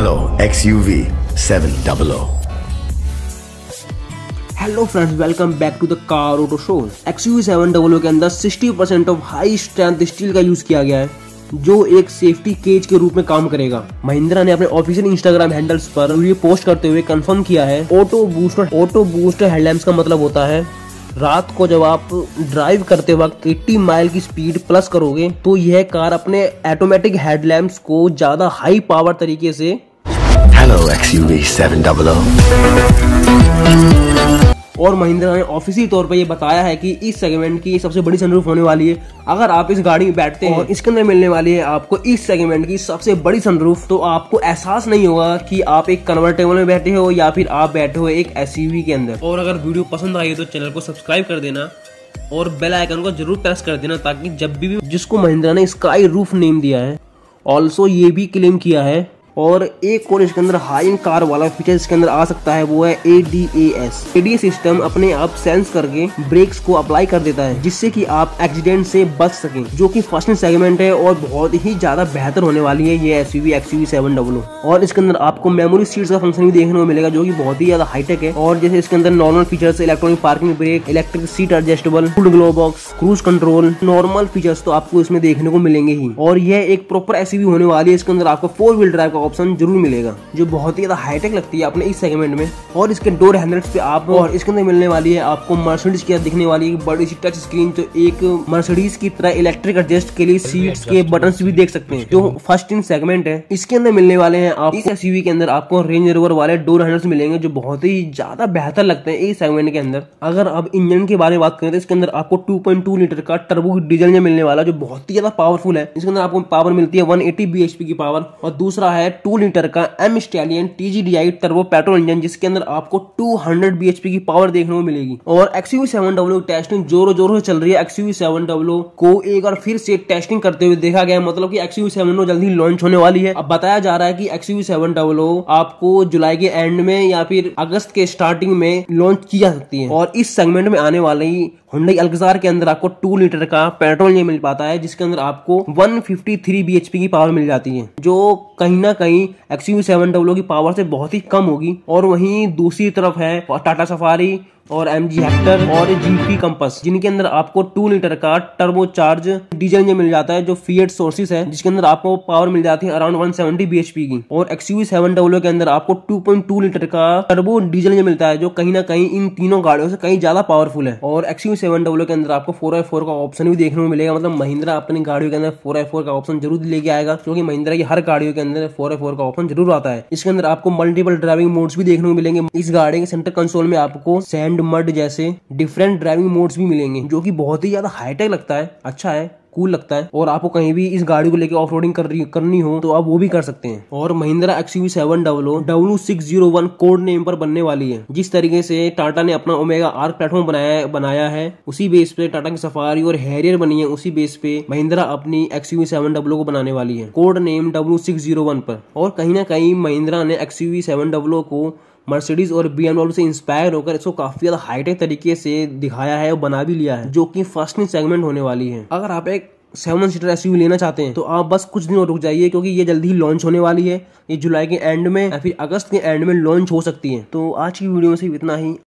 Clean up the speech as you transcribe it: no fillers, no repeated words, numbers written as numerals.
चलो XUV700। Hello friends, welcome back to the car auto show. XUV700 के अंदर 60% of high strength steel का use किया गया है, जो एक सेफ्टी केज के रूप में काम करेगा। महिंद्रा ने अपने ऑफिशियल इंस्टाग्राम हैंडल्स पर ये पोस्ट करते हुए कंफर्म किया है। ऑटो बूस्टर हेडलैम्प्स का मतलब होता है रात को जब आप ड्राइव करते वक्त 80 माइल की स्पीड प्लस करोगे तो यह कार अपने ऑटोमेटिक हेडलैम्प्स को ज्यादा हाई पावर तरीके से और महिंद्रा ने ऑफिशियल तौर पर यह बताया है कि इस सेगमेंट की सबसे बड़ी सनरूफ होने वाली है। अगर आप इस गाड़ी में बैठते हैं और इसके अंदर मिलने वाली है आपको इस सेगमेंट की सबसे बड़ी सनरूफ, तो आपको एहसास नहीं होगा कि आप एक कन्वर्टेबल में बैठे हो या फिर आप बैठे हो एक एसयूवी के अंदर। और अगर वीडियो पसंद आई तो चैनल को सब्सक्राइब कर देना और बेल आइकन को जरूर प्रेस कर देना, ताकि जब भी जिसको महिंद्रा ने स्काई रूफ नेम दिया है। ऑल्सो ये भी क्लेम किया है और एक और इसके अंदर हाई एंड कार वाला फीचर इसके अंदर आ सकता है, वो है ADAS। ADAS सिस्टम अपने आप सेंस करके ब्रेक्स को अप्लाई कर देता है, जिससे कि आप एक्सीडेंट से बच सकें, जो कि फर्स्ट सेगमेंट है और बहुत ही ज्यादा बेहतर होने वाली है ये XUV700। और इसके अंदर आपको मेमोरी सीट्स का फंक्शन भी देखने को मिलेगा, जो कि बहुत ही ज्यादा हाईटेक है। और जैसे इसके अंदर normal features electronic parking brake, electric seat adjustable, full glow box, cruise control, normal features तो आपको इसमें देखने को मिलेंगे ही। और यह एक प्रॉपर एसयूवी होने वाली है। इसके अंदर आपको 4-wheel ड्राइव ऑप्शन जरूर मिलेगा, जो बहुत ही ज्यादा हाईटेक लगती है आपने इस सेगमेंट में। और इसके डोर हैंडल्स पे आप और इसके अंदर मिलने वाली है आपको मर्सिडीज की दिखने वाली एक बड़ी सी टच स्क्रीन, तो एक मर्सिडीज की तरह इलेक्ट्रिक एडजस्ट के लिए सीट्स के बटन्स भी देख सकते हैं, जो फर्स्ट इन सेगमेंट है। इसके अंदर मिलने वाले हैं आप इस एसयूवी के अंदर आपको रेंज रोवर वाले डोर हैंडल्स मिलेंगे, जो बहुत ही ज्यादा बेहतर लगते हैं इस सेगमेंट के अंदर। अगर आप इंजन के बारे में बात करें तो इसके अंदर आपको 2.2 लीटर का टर्बो डीजल मिलने वाला, जो बहुत ही ज्यादा पावरफुल है। इसके अंदर आपको पावर मिलती है 180 bhp की पावर। और दूसरा 2 लीटर का M-Stallion T-GDI turbo petrol engine, जिसके अंदर आपको 200 bhp की पावर देखने को मिलेगी। और XUV700 टेस्टिंग जोरों से चल रही है। XUV700 को एक बार फिर से टेस्टिंग करते हुए देखा गया, मतलब कि XUV700 जल्दी लॉन्च होने वाली है। अब बताया जा रहा है कि XUV700 आपको जुलाई के एंड में या फिर अगस्त के स्टार्टिंग में लॉन्च की जा सकती है। और इस सेगमेंट में आने वाली Hyundai Alcazar के अंदर आपको 2 लीटर का पेट्रोल इंजन मिल पाता है, जिसके अंदर आपको 153 bhp की पावर मिल जाती है, जो कहीं ना कहीं XUV700 की पावर से बहुत ही कम होगी। और वहीं दूसरी तरफ है टाटा सफारी और MG हेक्टर और जीप कंपस, जिनके अंदर आपको 2 लीटर का टर्बो चार्ज डीजल इंजन मिल जाता है, जो फीएट सोर्सेस है, जिसके अंदर आपको पावर मिल जाती है अराउंड 170 bhp की। और XUV700 के अंदर आपको 2.2 लीटर का टर्बो डीजल इंजन मिलता है, जो कहीं ना कहीं इन तीनों गाड़ियों से कहीं ज्यादा पावरफुल है। और XUV700 के अंदर आपको 4x4 का ऑप्शन भी देखने को मिलेगा, मतलब महिंद्रा अपनी गाड़ियों के अंदर 4x4 का ऑप्शन जरूर लेके आएगा, क्योंकि महिंद्रा की हर गाड़ियों के अंदर 4x4 का ऑप्शन जरूर आता है। इसके अंदर आपको मल्टीपल ड्राइविंग मोड्स भी देखने को मिलेंगे। इस गाड़ी के सेंटर कंसोल में आपको सैंड मड जैसे डिफरेंट ड्राइविंग मोड्स भी मिलेंगे, जो कि बहुत ही ज्यादा हाईटेक लगता है, अच्छा है, कूल लगता है। और आपको कहीं भी इस गाड़ी को लेकर ऑफरोडिंग करनी हो तो आप वो भी कर सकते हैं। और Mahindra XUV700 W601 code name पर बनने वाली है। जिस तरीके से टाटा ने अपना ओमेगा आर्क प्लेटफॉर्म बनाया है, उसी बेस पे टाटा की सफारी और हैरियर बनी है, उसी बेस पे महिंद्रा अपनी XUV700 को बनाने वाली है, कोड नेम W601 पर। और कहीं ना कहीं महिंद्रा ने XUV700 को मर्सिडीज और BMW से इंस्पायर होकर इसको काफी ज्यादा हाईटेक तरीके से दिखाया है और बना भी लिया है, जो कि फर्स्ट इन सेगमेंट होने वाली है। अगर आप एक 7 सीटर एसयूवी लेना चाहते हैं तो आप बस कुछ दिनों रुक जाइए, क्योंकि ये जल्दी ही लॉन्च होने वाली है। ये जुलाई के एंड में या फिर अगस्त के एंड में लॉन्च हो सकती है। तो आज की वीडियो में सिर्फ इतना ही।